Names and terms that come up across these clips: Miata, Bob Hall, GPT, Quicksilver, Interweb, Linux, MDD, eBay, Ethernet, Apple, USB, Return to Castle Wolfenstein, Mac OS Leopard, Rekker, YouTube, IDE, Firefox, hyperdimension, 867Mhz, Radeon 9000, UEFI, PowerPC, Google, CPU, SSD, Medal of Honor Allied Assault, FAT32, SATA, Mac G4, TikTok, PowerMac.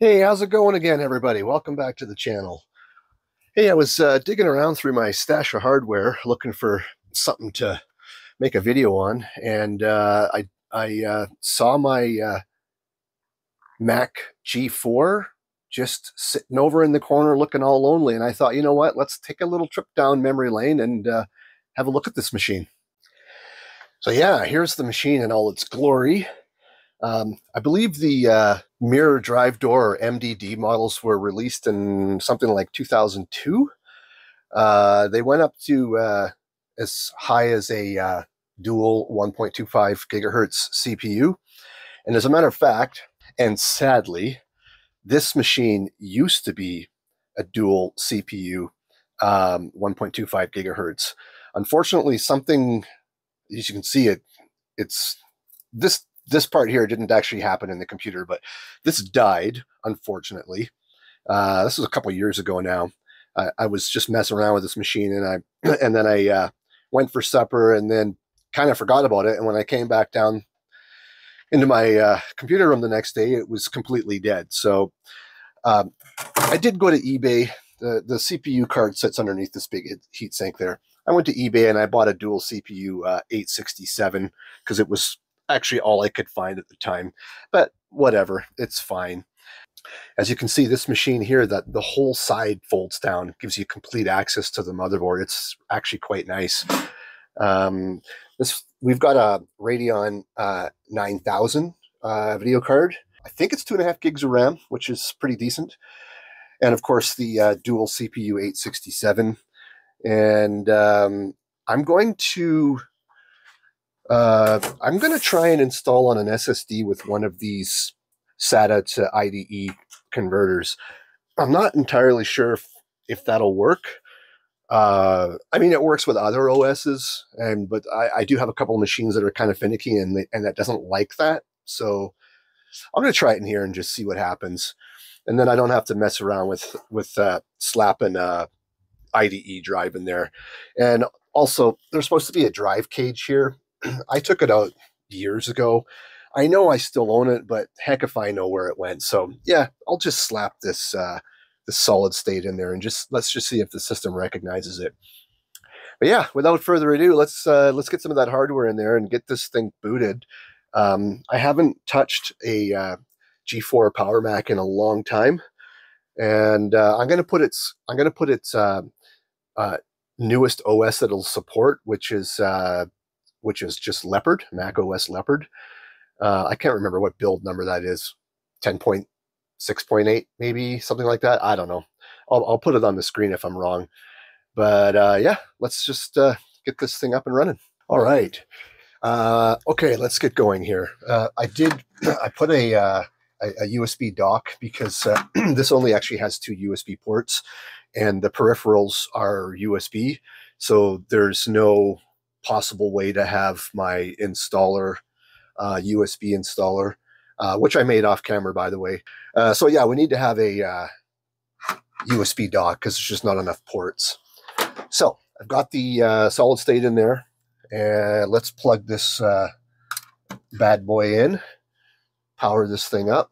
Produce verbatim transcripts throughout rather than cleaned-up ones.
Hey, how's it going again, everybody? Welcome back to the channel. Hey, I was uh, digging around through my stash of hardware looking for something to make a video on, and uh, I, I uh, saw my uh, Mac G four just sitting over in the corner looking all lonely, and I thought, you know what, let's take a little trip down memory lane and uh, have a look at this machine. So yeah, here's the machine in all its glory. Um, I believe the uh, mirror drive door or M D D models were released in something like two thousand two. Uh, they went up to uh, as high as a uh, dual one point two five gigahertz C P U. And as a matter of fact, and sadly, this machine used to be a dual C P U, um, one point two five gigahertz. Unfortunately, something... as you can see, it it's this this part here didn't actually happen in the computer, but this died, unfortunately. Uh, this was a couple of years ago now. I, I was just messing around with this machine, and I and then I uh, went for supper, and then kind of forgot about it. And when I came back down into my uh, computer room the next day, it was completely dead. So um, I did go to eBay. The the C P U card sits underneath this big heatsink there. I went to eBay and I bought a dual C P U uh, eight sixty-seven because it was actually all I could find at the time. But whatever, it's fine. As you can see, this machine here, that the whole side folds down, gives you complete access to the motherboard. It's actually quite nice. Um, this we've got a Radeon uh, nine thousand uh, video card. I think it's two and a half gigs of RAM, which is pretty decent. And of course, the uh, dual C P U eight sixty-seven. And um, I'm going to uh, I'm going to try and install on an S S D with one of these SATA to I D E converters. I'm not entirely sure if, if that'll work. Uh, I mean, it works with other O Ss, and but I, I do have a couple of machines that are kind of finicky, and they, and that doesn't like that. So I'm going to try it in here and just see what happens, and then I don't have to mess around with with uh, slapping. Uh, I D E drive in there. And also, there's supposed to be a drive cage here. I took it out years ago. I know I still own it, but heck if I know where it went. So yeah, I'll just slap this uh, this solid state in there and just let's just see if the system recognizes it. But yeah, without further ado, let's uh, let's get some of that hardware in there and get this thing booted. Um, I haven't touched a uh, G four PowerMac in a long time, and uh, I'm gonna put its I'm gonna put its uh, uh newest O S that it'll support, which is uh which is just Leopard, Mac O S Leopard. uh I can't remember what build number that is, ten point six point eight maybe, something like that. I don't know. I'll, I'll put it on the screen if I'm wrong, but uh yeah, let's just uh get this thing up and running. All right, uh okay, let's get going here. uh I did I put a uh a U S B dock because uh, this only actually has two U S B ports, and the peripherals are U S B. So there's no possible way to have my installer, uh, U S B installer, uh, which I made off camera, by the way. Uh, so yeah, we need to have a uh, U S B dock because there's just not enough ports. So I've got the uh, solid state in there, and let's plug this uh, bad boy in. Power this thing up.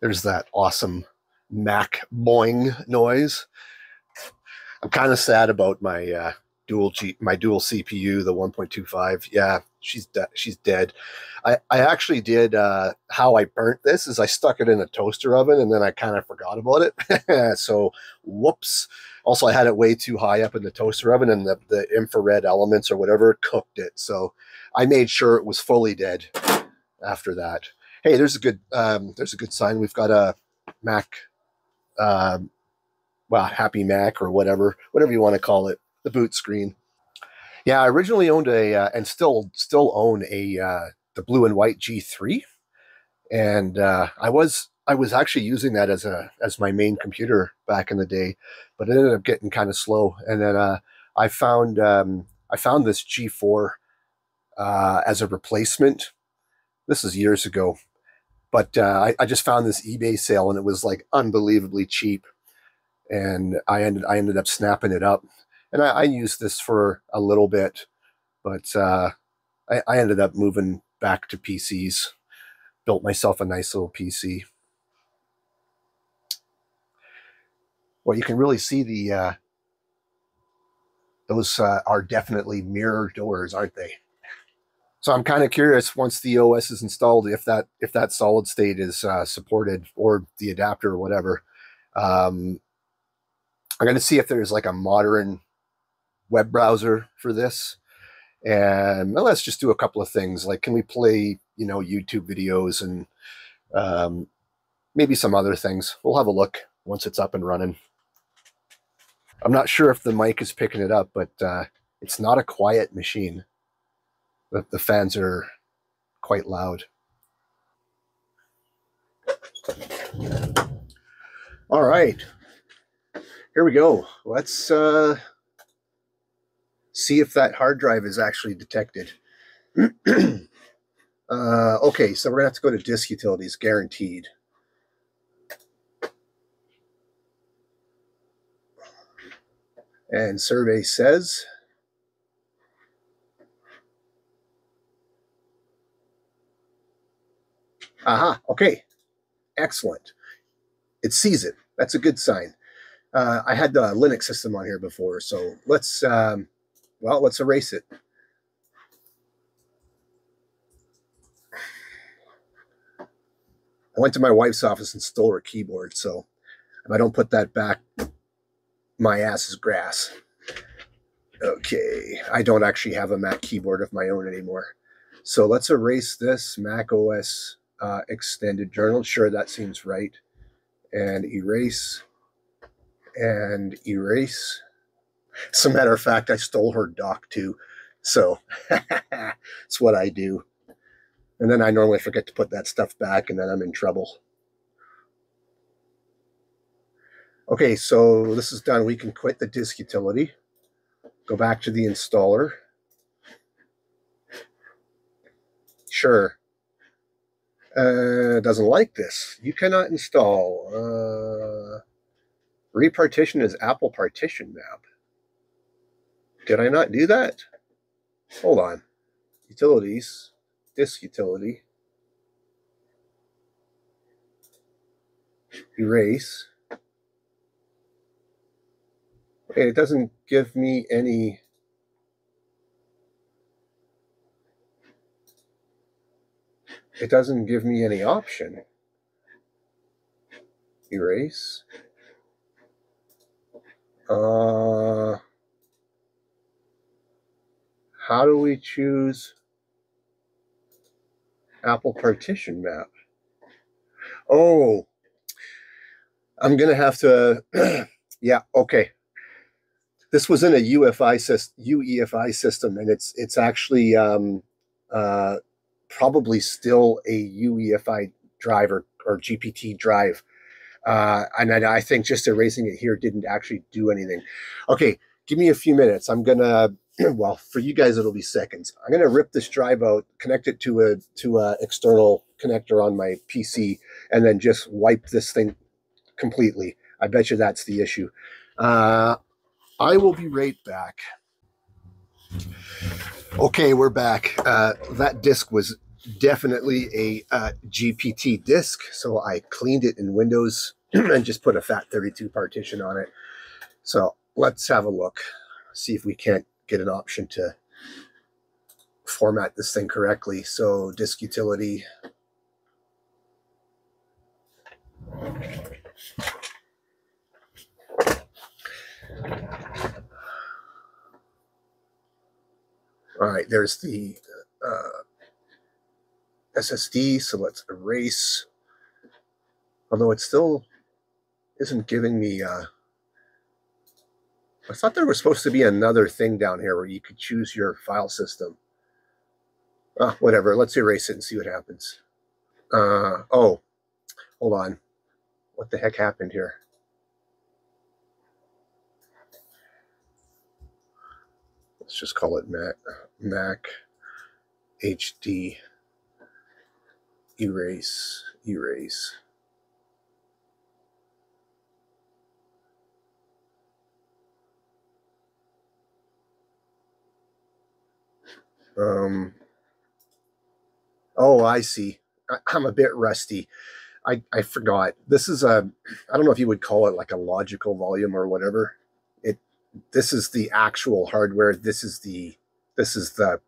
There's that awesome Mac boing noise. I'm kind of sad about my uh, dual G my dual C P U, the one point two five. Yeah, she's de she's dead. I I actually did uh, how I burnt this is I stuck it in a toaster oven, and then I kind of forgot about it. So whoops. Also, I had it way too high up in the toaster oven, and the, the infrared elements or whatever cooked it. So I made sure it was fully dead after that. Hey, there's a good um, there's a good sign. We've got a Mac, uh, well, Happy Mac or whatever, whatever you want to call it, the boot screen. Yeah, I originally owned a uh, and still still own a uh, the blue and white G three, and uh, I was. I was actually using that as a as my main computer back in the day, but it ended up getting kind of slow. And then uh, I found um, I found this G four uh, as a replacement. This is years ago, but uh, I, I just found this eBay sale, and it was like unbelievably cheap. And I ended I ended up snapping it up, And I, I used this for a little bit, but uh, I, I ended up moving back to P Cs, built myself a nice little P C. Well, you can really see the, uh, those uh, are definitely mirror doors, aren't they? So I'm kind of curious, once the O S is installed, if that if that solid state is uh, supported, or the adapter or whatever. Um, I'm going to see if there's like a modern web browser for this. And well, let's just do a couple of things. Like, can we play, you know, YouTube videos and um, maybe some other things? We'll have a look once it's up and running. I'm not sure if the mic is picking it up, but uh, it's not a quiet machine. The, the fans are quite loud. All right, here we go. Let's uh, see if that hard drive is actually detected. uh, okay, so we're gonna have to go to disk utilities, guaranteed. And survey says, aha, okay, excellent. It sees it. That's a good sign. Uh, I had the Linux system on here before, so let's, um, well, let's erase it. I went to my wife's office and stole her keyboard, so if I don't put that back, my ass is grass. Okay, I don't actually have a Mac keyboard of my own anymore. So let's erase this Mac O S uh, extended journal. Sure, that seems right. And erase, and erase. As a matter of fact, I stole her doc too. So it's what I do. And then I normally forget to put that stuff back, and then I'm in trouble. Okay, so this is done. We can quit the disk utility. Go back to the installer. Sure. Uh, doesn't like this. You cannot install. Uh, repartition is Apple partition map. Did I not do that? Hold on. Utilities. Disk utility. Erase. Okay, it doesn't give me any... It doesn't give me any option. Erase. Uh, how do we choose Apple partition map? Oh, I'm going to have to, yeah, okay. This was in a U E F I system, and it's, it's actually, um, uh, probably still a U E F I drive or, or G P T drive. Uh, and I, I think just erasing it here didn't actually do anything. Okay, give me a few minutes. I'm gonna, well, for you guys, it'll be seconds. I'm gonna rip this drive out, connect it to a to an external connector on my P C, and then just wipe this thing completely. I bet you that's the issue. Uh, I will be right back. Okay, we're back. Uh, that disk was definitely a uh, G P T disk, so I cleaned it in Windows and just put a FAT thirty-two partition on it. So let's have a look, see if we can't get an option to format this thing correctly. So disk utility. All right, there's the uh, S S D, so let's erase. Although it still isn't giving me... Uh, I thought there was supposed to be another thing down here where you could choose your file system. Uh, whatever, let's erase it and see what happens. Uh, oh, hold on. What the heck happened here? Let's just call it Mac, Mac H D, erase, erase. Um, oh, I see. I, I'm a bit rusty. I, I forgot. This is a, I don't know if you would call it like a logical volume or whatever. It, this is the actual hardware. This is the, this is the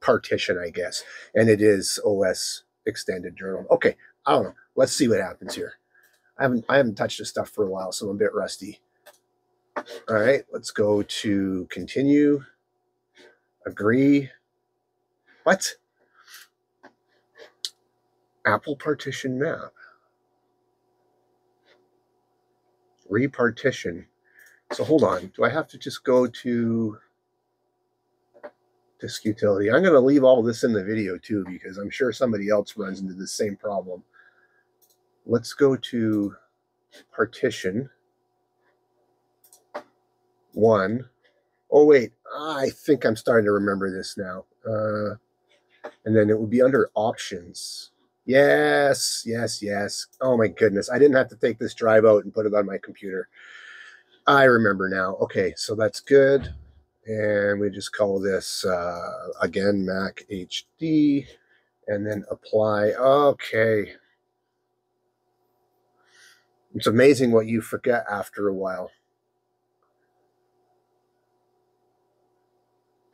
partition, I guess. And it is O S extended journal. Okay. I don't know. Let's see what happens here. I haven't, I haven't touched this stuff for a while, so I'm a bit rusty. All right. Let's go to continue. Agree. What? Apple partition map. Repartition. So hold on. Do I have to just go to disk utility? I'm going to leave all this in the video too, because I'm sure somebody else runs into the same problem. Let's go to partition one. Oh, wait. I think I'm starting to remember this now. Uh, and then it would be under options. Yes, yes, yes. Oh, my goodness. I didn't have to take this drive out and put it on my computer. I remember now. Okay, so that's good. And we just call this, uh, again, Mac H D. And then apply. Okay. It's amazing what you forget after a while.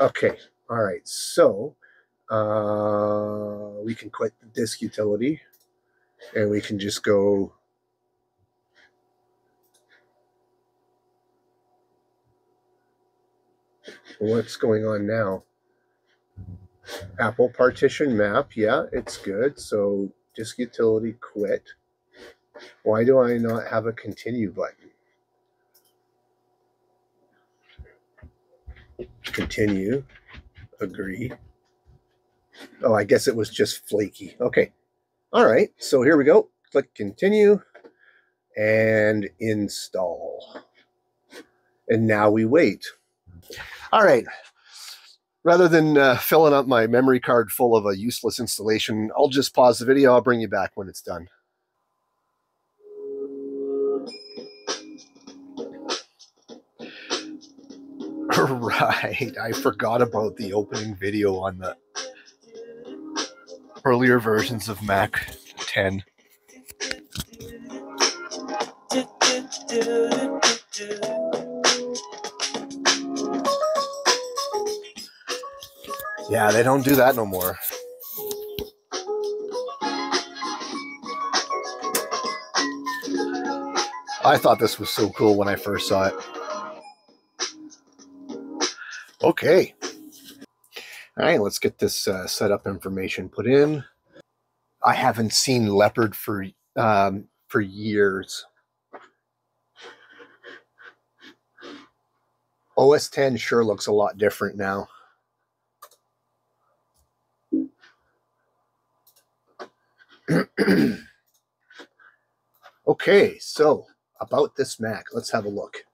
Okay. All right. So... Uh, we can quit the disk utility and we can just go what's going on now. Apple partition map. Yeah, it's good. So disk utility quit. Why do I not have a continue button? Continue. Agree. Oh, I guess it was just flaky. Okay. All right. So here we go. Click continue and install. And now we wait. All right. Rather than uh, filling up my memory card full of a useless installation, I'll just pause the video. I'll bring you back when it's done. Right. I forgot about the opening video on the earlier versions of Mac ten. Yeah, they don't do that no more. I thought this was so cool when I first saw it. Okay. All right, let's get this uh, setup information put in. I haven't seen Leopard for um, for years. O S ten sure looks a lot different now. Okay, so about this Mac, let's have a look.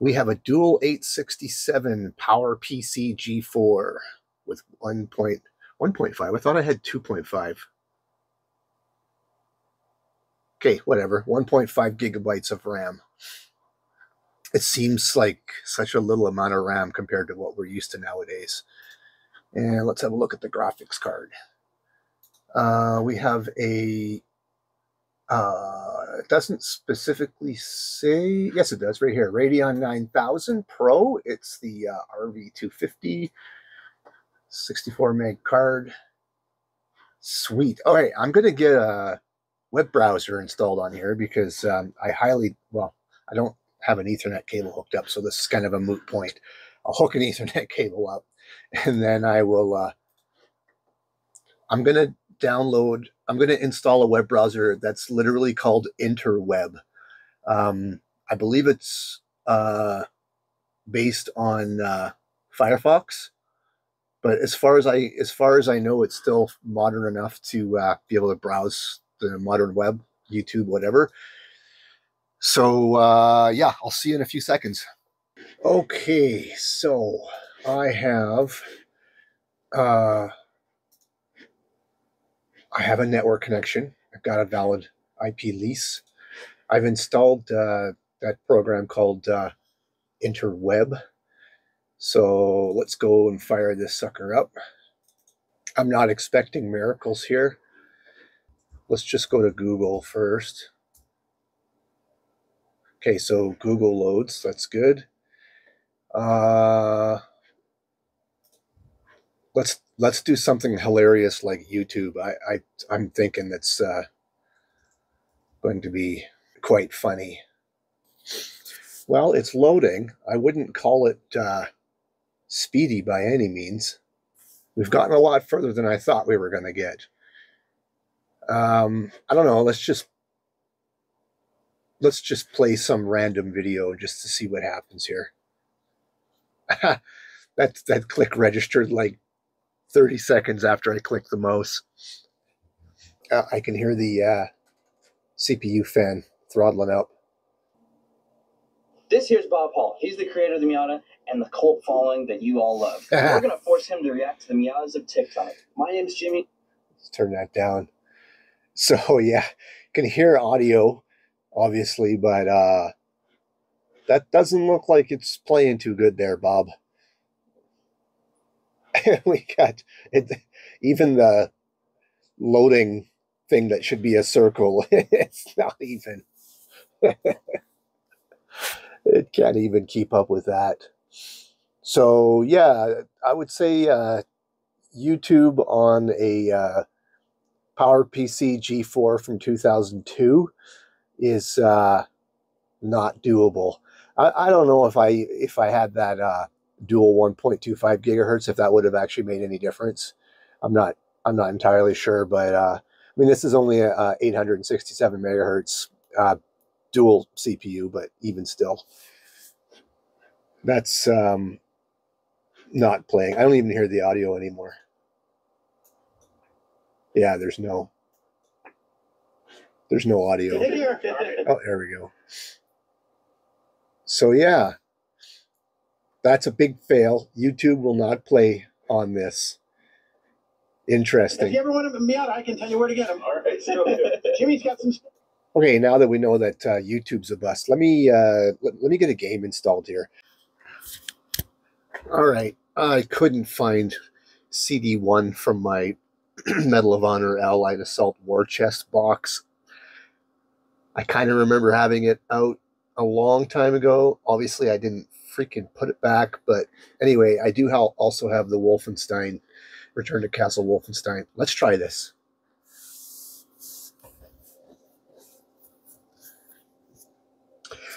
We have a dual eight sixty-seven PowerPC G four. With one point one point five. I thought I had two point five. Okay, whatever. one point five gigabytes of RAM. It seems like such a little amount of RAM compared to what we're used to nowadays. And let's have a look at the graphics card. Uh, we have a... Uh, it doesn't specifically say... Yes, it does right here. Radeon nine thousand Pro. It's the uh, R V two fifty. sixty-four meg card. Sweet. All right, I'm going to get a web browser installed on here because um, I highly, well, I don't have an Ethernet cable hooked up, so this is kind of a moot point. I'll hook an Ethernet cable up, and then I will, uh, I'm going to download, I'm going to install a web browser that's literally called Interweb. Um, I believe it's uh, based on uh, Firefox. But as far as I as far as I know, it's still modern enough to uh, be able to browse the modern web, YouTube, whatever. So uh, yeah, I'll see you in a few seconds. Okay, so I have uh, I have a network connection. I've got a valid I P lease. I've installed uh, that program called uh, Interweb. So let's go and fire this sucker up. I'm not expecting miracles here. Let's just go to Google first. Okay, so Google loads, that's good. Uh, let's let's do something hilarious like YouTube. I, I I'm thinking that's uh, going to be quite funny. Well, it's loading. I wouldn't call it uh, speedy by any means. We've gotten a lot further than I thought we were going to get. Um, I don't know. Let's just let's just play some random video just to see what happens here. that that click registered like thirty seconds after I clicked the mouse. Uh, I can hear the uh, C P U fan throttling up. This here's Bob Hall. He's the creator of the Miata and the cult following that you all love. We're going to force him to react to the Miatas of TikTok. My name's Jimmy. Let's turn that down. So, yeah, you can hear audio, obviously, but uh, that doesn't look like it's playing too good there, Bob. We got it, even the loading thing that should be a circle. It's not even. It can't even keep up with that. So, yeah, I would say uh, YouTube on a uh, PowerPC G four from two thousand two is uh, not doable. I, I don't know if I if I had that uh, dual one point two five gigahertz, if that would have actually made any difference. I'm not I'm not entirely sure, but uh, I mean, this is only a, a eight hundred sixty-seven megahertz uh, dual C P U, but even still, that's um, not playing. I don't even hear the audio anymore. Yeah, there's no, there's no audio. Oh, there we go. So yeah, that's a big fail. YouTube will not play on this. Interesting. If you ever want to meet out, I can tell you where to get them. All right, so Jimmy's got some. Okay, now that we know that uh, YouTube's a bust, let me uh, let, let me get a game installed here. All right, I couldn't find C D one from my Medal of Honor Allied Assault War Chest box. I kind of remember having it out a long time ago. Obviously, I didn't freaking put it back, but anyway, I do ha- also have the Wolfenstein, Return to Castle Wolfenstein. Let's try this.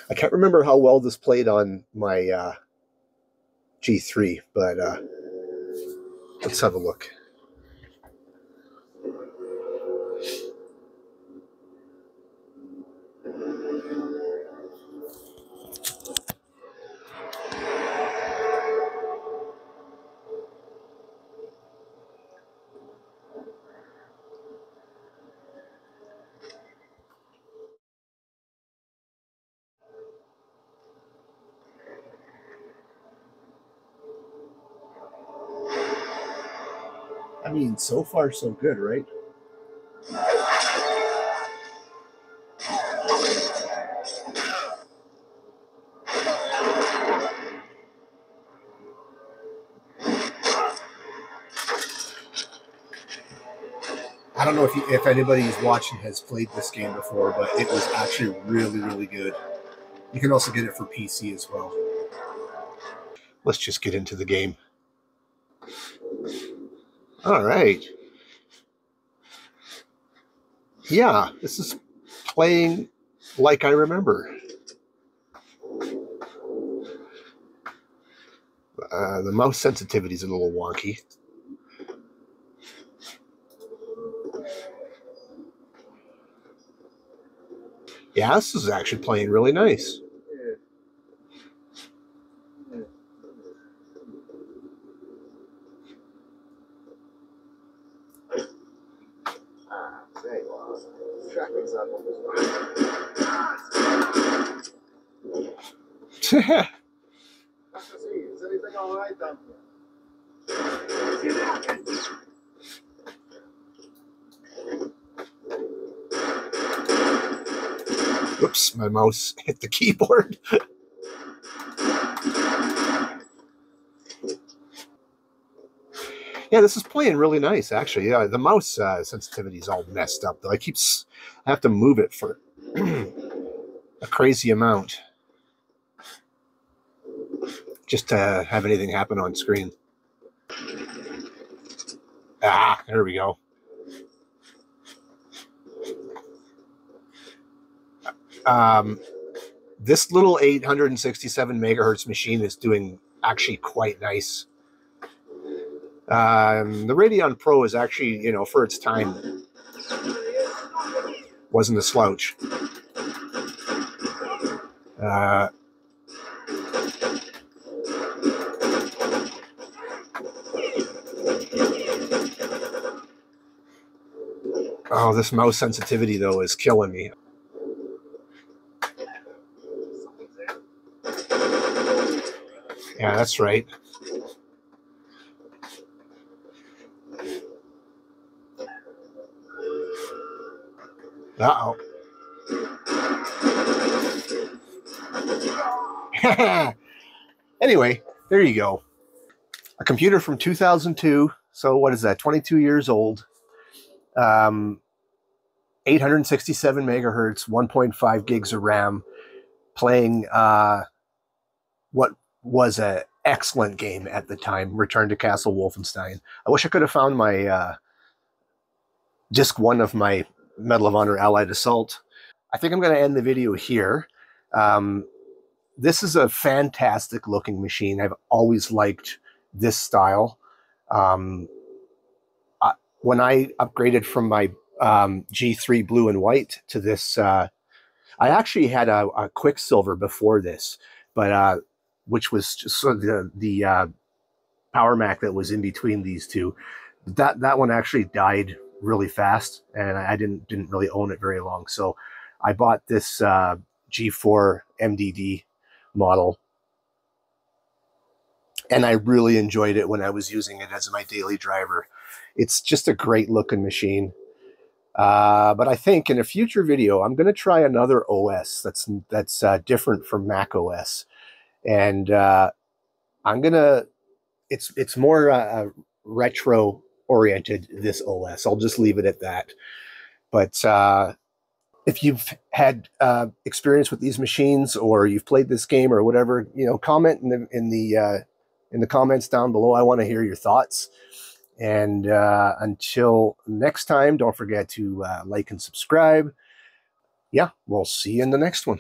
I can't remember how well this played on my uh, G three, but uh, let's have a look. I mean, so far, so good, right? I don't know if, you, if anybody who's watching has played this game before, but it was actually really, really good. You can also get it for P C as well. Let's just get into the game. All right. Yeah, this is playing like I remember. Uh, the mouse sensitivity is a little wonky. Yeah, this is actually playing really nice. Oops, my mouse hit the keyboard. Yeah, this is playing really nice, actually. Yeah, the mouse uh, sensitivity is all messed up, though. I keep I have to move it for a crazy amount just to have anything happen on screen. Ah, there we go. Um, this little eight hundred sixty-seven megahertz machine is doing actually quite nice. Um, the Radeon Pro is actually, you know, for its time, wasn't a slouch. Uh, oh, this mouse sensitivity, though, is killing me. Yeah, that's right. Uh-oh. Anyway, there you go. A computer from two thousand two. So what is that? twenty-two years old. Um, eight hundred sixty-seven megahertz, one point five gigs of RAM, playing uh, what was an excellent game at the time, Return to Castle Wolfenstein. I wish I could have found my uh, disc one of my Medal of Honor Allied Assault. I think I'm going to end the video here. Um, this is a fantastic looking machine. I've always liked this style. Um, I, when I upgraded from my um, G three blue and white to this, uh, I actually had a, a Quicksilver before this, but uh, which was just sort of the, the uh, PowerMac that was in between these two. That, that one actually died really fast, and I didn't didn't really own it very long. So I bought this uh, G four M D D model, and I really enjoyed it when I was using it as my daily driver. It's just a great looking machine. Uh, but I think in a future video, I'm going to try another O S that's that's uh, different from Mac O S, and uh, I'm gonna it's it's more uh, retro oriented, this O S. I'll just leave it at that. But uh, if you've had uh, experience with these machines, or you've played this game or whatever, you know, comment in the in the uh, in the comments down below. I want to hear your thoughts. And uh, until next time, don't forget to uh, like and subscribe. Yeah, we'll see you in the next one.